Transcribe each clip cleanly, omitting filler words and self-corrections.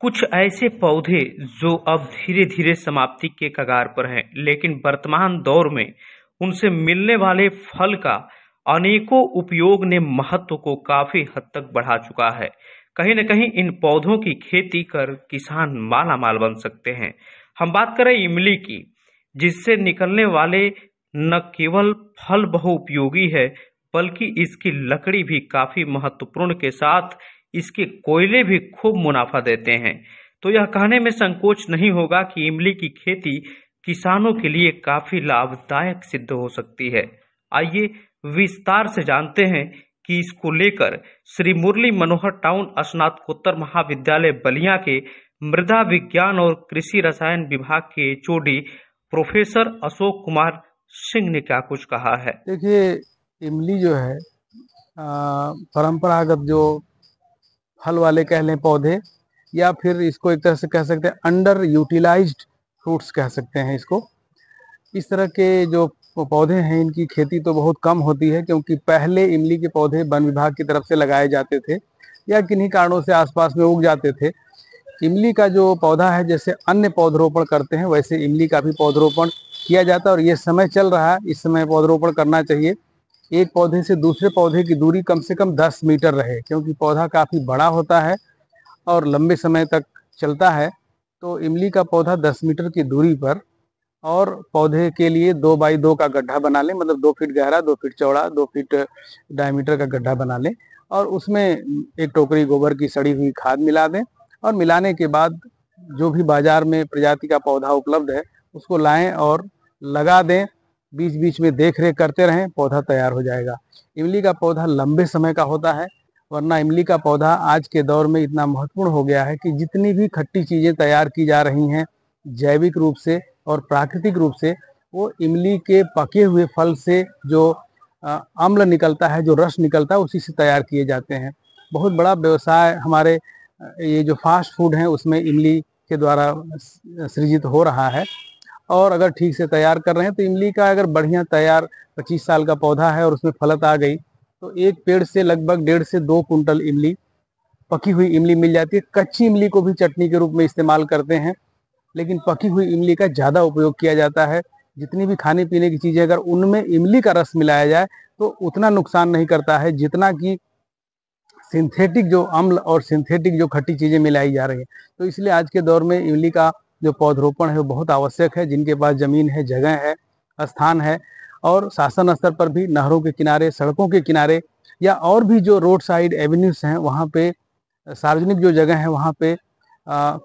कुछ ऐसे पौधे जो अब धीरे धीरे समाप्ति के कगार पर हैं, लेकिन वर्तमान दौर में उनसे मिलने वाले फल का अनेकों उपयोग ने महत्व को काफी हद तक बढ़ा चुका है। कहीं न कहीं इन पौधों की खेती कर किसान माला माल बन सकते हैं। हम बात करें इमली की, जिससे निकलने वाले न केवल फल बहुउपयोगी है बल्कि इसकी लकड़ी भी काफी महत्वपूर्ण के साथ इसके कोयले भी खूब मुनाफा देते हैं। तो यह कहने में संकोच नहीं होगा कि इमली की खेती किसानों के लिए काफी लाभदायक सिद्ध हो सकती है। आइए विस्तार से जानते हैं कि इसको लेकर श्री मुरली मनोहर टाउन स्नातकोत्तर महाविद्यालय बलिया के मृदा विज्ञान और कृषि रसायन विभाग के एचओडी प्रोफेसर अशोक कुमार सिंह ने क्या कुछ कहा है। देखिए, इमली जो है परंपरागत जो फल वाले कह लें पौधे, या फिर इसको एक तरह से कह सकते हैं अंडर यूटिलाइज्ड फ्रूट्स कह सकते हैं इसको। इस तरह के जो पौधे हैं इनकी खेती तो बहुत कम होती है, क्योंकि पहले इमली के पौधे वन विभाग की तरफ से लगाए जाते थे या किन्हीं कारणों से आसपास में उग जाते थे। इमली का जो पौधा है, जैसे अन्य पौधरोपण करते हैं वैसे इमली का भी पौधरोपण किया जाता है और ये समय चल रहा है। इस समय पौधरोपण करना चाहिए। एक पौधे से दूसरे पौधे की दूरी कम से कम 10 मीटर रहे, क्योंकि पौधा काफ़ी बड़ा होता है और लंबे समय तक चलता है। तो इमली का पौधा 10 मीटर की दूरी पर और पौधे के लिए 2x2 का गड्ढा बना लें, मतलब 2 फीट गहरा, 2 फीट चौड़ा, 2 फीट डायमीटर का गड्ढा बना लें और उसमें एक टोकरी गोबर की सड़ी हुई खाद मिला दें। और मिलाने के बाद जो भी बाज़ार में प्रजाति का पौधा उपलब्ध है उसको लाएँ और लगा दें। बीच बीच में देख रेख करते रहें, पौधा तैयार हो जाएगा। इमली का पौधा लंबे समय का होता है, वरना इमली का पौधा आज के दौर में इतना महत्वपूर्ण हो गया है कि जितनी भी खट्टी चीज़ें तैयार की जा रही हैं जैविक रूप से और प्राकृतिक रूप से, वो इमली के पके हुए फल से जो अम्ल निकलता है, जो रस निकलता है, उसी से तैयार किए जाते हैं। बहुत बड़ा व्यवसाय हमारे ये जो फास्ट फूड हैं उसमें इमली के द्वारा सृजित हो रहा है। और अगर ठीक से तैयार कर रहे हैं तो इमली का अगर बढ़िया तैयार 25 साल का पौधा है और उसमें फलत आ गई तो एक पेड़ से लगभग 1.5 से 2 कुंटल इमली, पकी हुई इमली मिल जाती है। कच्ची इमली को भी चटनी के रूप में इस्तेमाल करते हैं, लेकिन पकी हुई इमली का ज़्यादा उपयोग किया जाता है। जितनी भी खाने पीने की चीज़ें अगर उनमें इमली का रस मिलाया जाए तो उतना नुकसान नहीं करता है जितना कि सिंथेटिक जो अम्ल और सिंथेटिक जो खट्टी चीज़ें मिलाई जा रही हैं। तो इसलिए आज के दौर में इमली का जो पौधरोपण है वो बहुत आवश्यक है। जिनके पास ज़मीन है, जगह है, स्थान है और शासन स्तर पर भी नहरों के किनारे, सड़कों के किनारे या और भी जो रोड साइड एवेन्यूज हैं वहाँ पे, सार्वजनिक जो जगह है वहाँ पे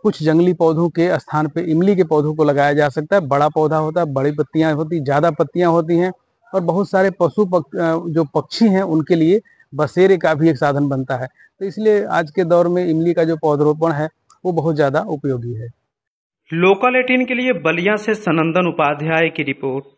कुछ जंगली पौधों के स्थान पे इमली के पौधों को लगाया जा सकता है। बड़ा पौधा होता है, बड़ी पत्तियाँ होती, ज़्यादा पत्तियाँ होती हैं और बहुत सारे पशु जो पक्षी हैं उनके लिए बसेरे का भी एक साधन बनता है। तो इसलिए आज के दौर में इमली का जो पौधरोपण है वो बहुत ज़्यादा उपयोगी है। लोकल 18 के लिए बलिया से सनंदन उपाध्याय की रिपोर्ट।